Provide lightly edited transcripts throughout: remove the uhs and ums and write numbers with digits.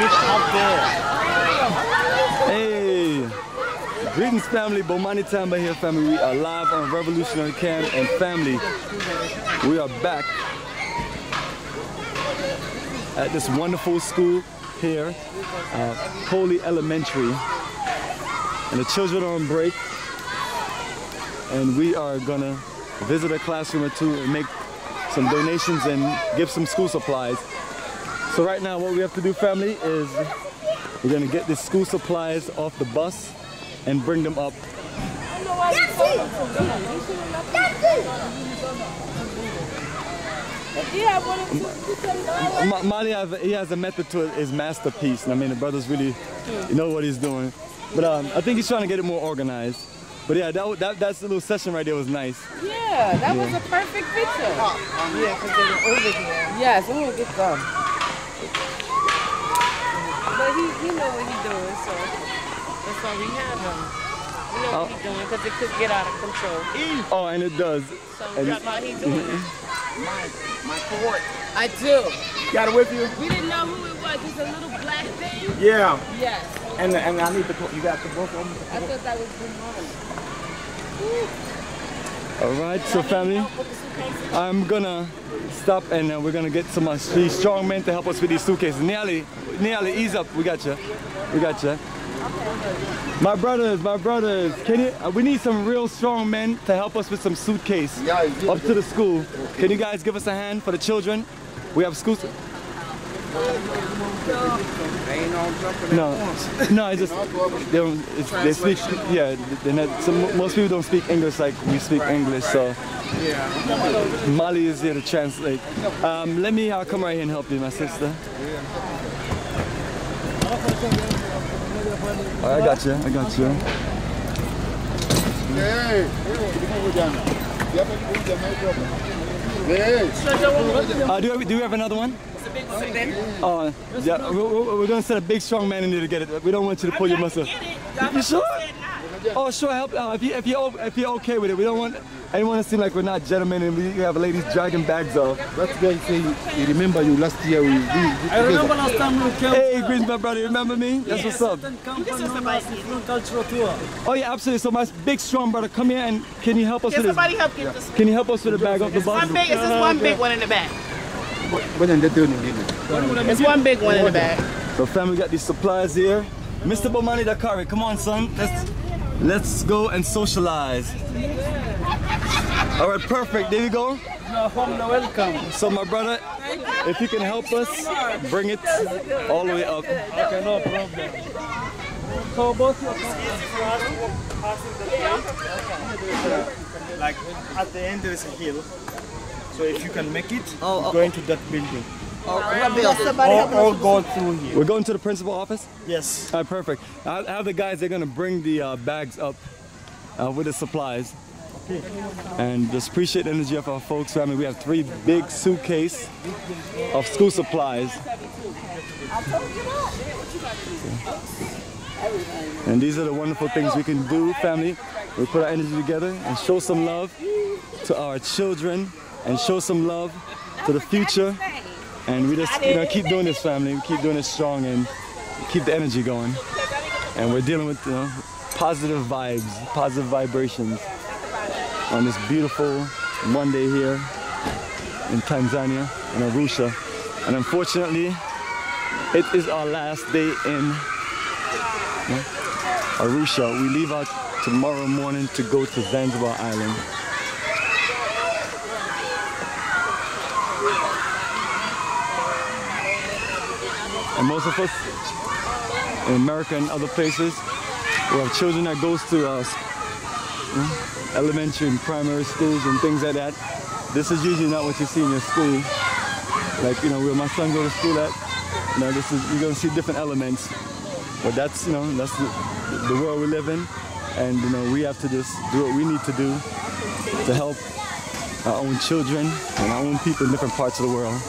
lives out there. Hey! Greetings, family. Bomani Tamba here, family. We are live on Revolutionary Camp, and family, we are back at this wonderful school here, Pole Elementary, and the children are on break, and we are gonna visit a classroom or two and make some donations and give some school supplies. So right now what we have to do, family, is we're gonna get the school supplies off the bus and bring them up. Mali has a method to his masterpiece. I mean, the brother's really, you know what he's doing. But I think he's trying to get it more organized. But yeah, that's the little session right there was nice. Yeah, that was a perfect picture. Yeah, because they were over here. Yeah, so we'll get done. But he know what he's doing, so that's why we have him. You know what he's doing, because it could get out of control. Oh, and it does. So that's how he's doing My cohort. I do. Got it with you? We didn't know who it was. It's a little black thing. Yeah. Yes. And I need the book. You got the book on me? I thought that was Bomani. All right, so family, I'm gonna stop and we're gonna get some of these strong men to help us with these suitcases. Nearly, ease up. We got you. We got you. My brothers, can you? We need some real strong men to help us with some suitcase up to the school. Can you guys give us a hand for the children? We have schools. No, it's just they speak. Yeah, most people don't speak English like we speak English. So Mali is here to translate. Let me. I'll come right here and help you, my sister. Oh, I got you. Do we have another one? Oh, yeah. We're gonna set a big strong man in there to get it. We don't want you to pull your muscle. You sure? Oh, sure. Help. If you're okay with it, we don't want anyone to seem like we're not gentlemen and we have ladies dragging bags off. That's why I say, you remember you last year. I remember last time we came. Hey, greetings, my brother. You remember me? That's what's up. Oh yeah, absolutely. So my big strong brother, come here and can you help us with this? Somebody help get this. Can you help us with the bag off the bus? It's just one big one in the bag. It's one big one in the bag. So family, got these supplies here. Mr. Bomani Dakari, come on, son. Let's go and socialize. All right, perfect. There you go. Welcome. So my brother, if you can help us, bring it all the way up. Okay, no problem. So both of us passing the hill. Like at the end there is a hill. So if you can make it, go into that building. Or go through here. We're going to the principal office? Yes. All right, perfect. I have the guys, they're going to bring the bags up with the supplies. Okay. And just appreciate the energy of our folks. I mean, we have 3 big suitcases of school supplies. And these are the wonderful things we can do, family. We put our energy together and show some love to our children and show some love to the future. And we just keep doing this, family. We keep doing it strong and keep the energy going. And we're dealing with positive vibes, positive vibrations on this beautiful Monday here in Tanzania, in Arusha. And unfortunately, it is our last day in Arusha. We leave out tomorrow morning to go to Zanzibar Island. And most of us in America and other places, we have children that goes to elementary and primary schools and things like that. This is usually not what you see in your school. Like, where my son goes to school at, this is, you're gonna see different elements. But that's, that's the world we live in. And, we have to just do what we need to do to help our own children and our own people in different parts of the world.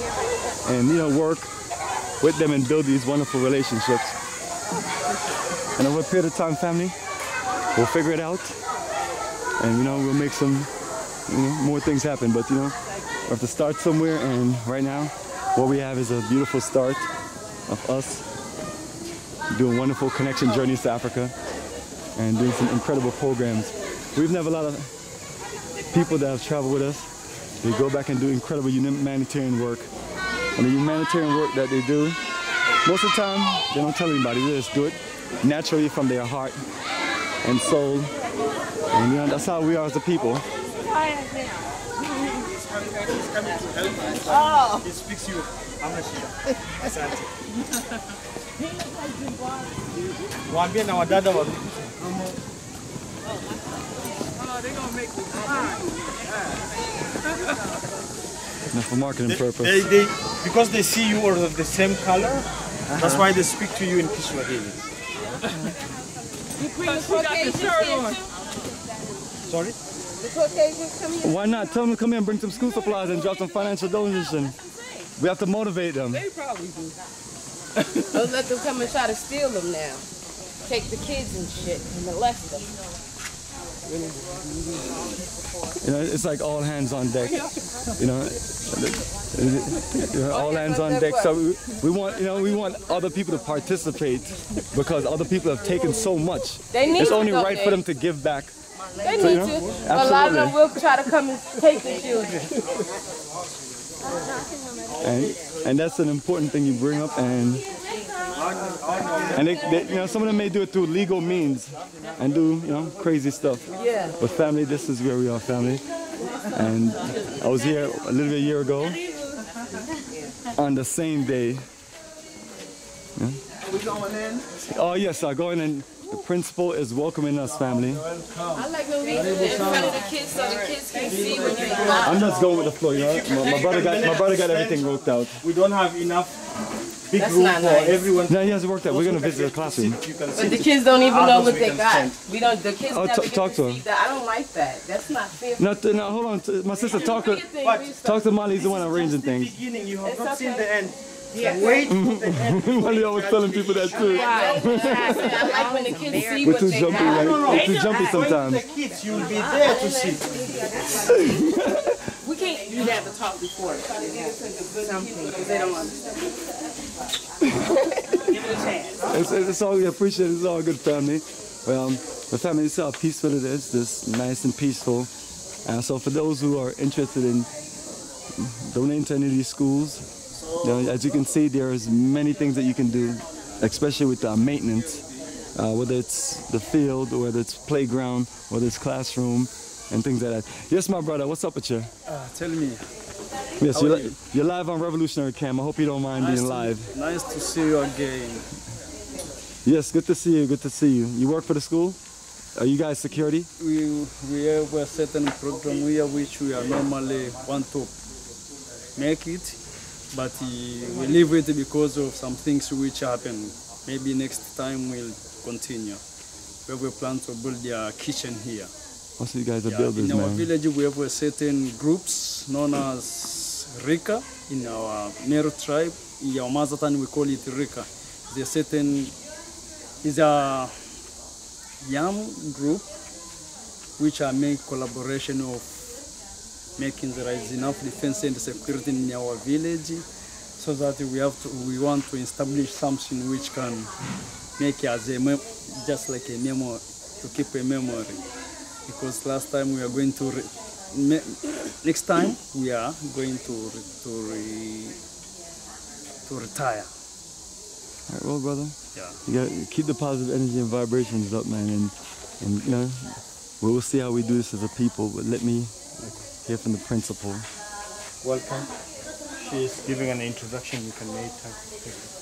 And, work with them and build these wonderful relationships. And over a period of time, family, we'll figure it out. And we'll make some more things happen. But we have to start somewhere, and right now what we have is a beautiful start of us doing wonderful connection journeys to Africa and doing some incredible programs. We've met a lot of people that have traveled with us. They go back and do incredible humanitarian work. And the humanitarian work that they do, most of the time, they don't tell anybody. They just do it naturally from their heart and soul. And you know, that's how we are as a people. He's coming to help us. Oh. He speaks you. Waambie na wadada wa. Oh, they're gonna make this fine. Now for marketing purpose. They because they see you are of the same color. That's why they speak to you in Kiswahili. You bring the Caucasian. Sorry. Why not? Tell them to come here and bring some school supplies and drop some financial donations. We have to motivate them. They probably do. Don't let them come and try to steal them now. Take the kids and shit and molest them. You know, it's like all hands on deck. You know, all hands on deck. So we want other people to participate because other people have taken so much. It's only right for them to give back. They need to. Absolutely. A lot of them will try to come and take the children. And that's an important thing you bring up. And you know, some of them may do it through legal means and do, you know, crazy stuff. Yeah. But family, this is where we are, family. And I was here a little bit a year ago on the same day. Yeah. Are we going in? Oh yes, I'm going in. The principal is welcoming us, family. I like when we do it in front of the kids so the kids can see when you're alive. I'm just going with the flow, you know. My brother got everything worked out. We don't have enough big room for everyone. No, he hasn't worked out. We're going to visit the classroom. But the kids don't even know what they got. We don't. The kids never get to see that. I don't like that. That's not fair. No, hold on. My sister, talk to Molly. He's the one arranging things. You have not seen the end. Yeah. Wait. Molly always telling people that too. I like when the kids see what they got. We're too jumpy sometimes. When the kids, you'll be there to see. We can't. You have to talk before. Something because they don't understand. Give it a chance. It's all we appreciate. It's all good, family. Well, the family, you see how peaceful it is. Just nice and peaceful. And so, for those who are interested in donating to any of these schools. You know, as you can see, there's many things that you can do, especially with maintenance, whether it's the field, whether it's playground, whether it's classroom, and things like that. Yes, my brother, what's up with you? Tell me. Yes, you're live on Revolutionary Camp. I hope you don't mind being live. Nice to see you again. Yes, good to see you, good to see you. You work for the school? Are you guys security? We have a certain program here which we are normally want to make it. But we leave it because of some things which happen. Maybe next time we'll continue. We have a plan to build a kitchen here. Also, you guys are builders, man. In our village, we have a certain groups known as Rika. In our Meru tribe, in our Mazatan, we call it Rika. It's a young group which are make collaboration of making there is enough defense and security in our village, so that we want to establish something which can make as a just like a memory, to keep a memory. Because last time we are going to next time we are going to retire. All right, well, brother. Yeah. You gotta keep the positive energy and vibrations up, man, and you know we'll see how we do this as a people. But let me. Here from the principal. Welcome. She is giving an introduction. You can meet her.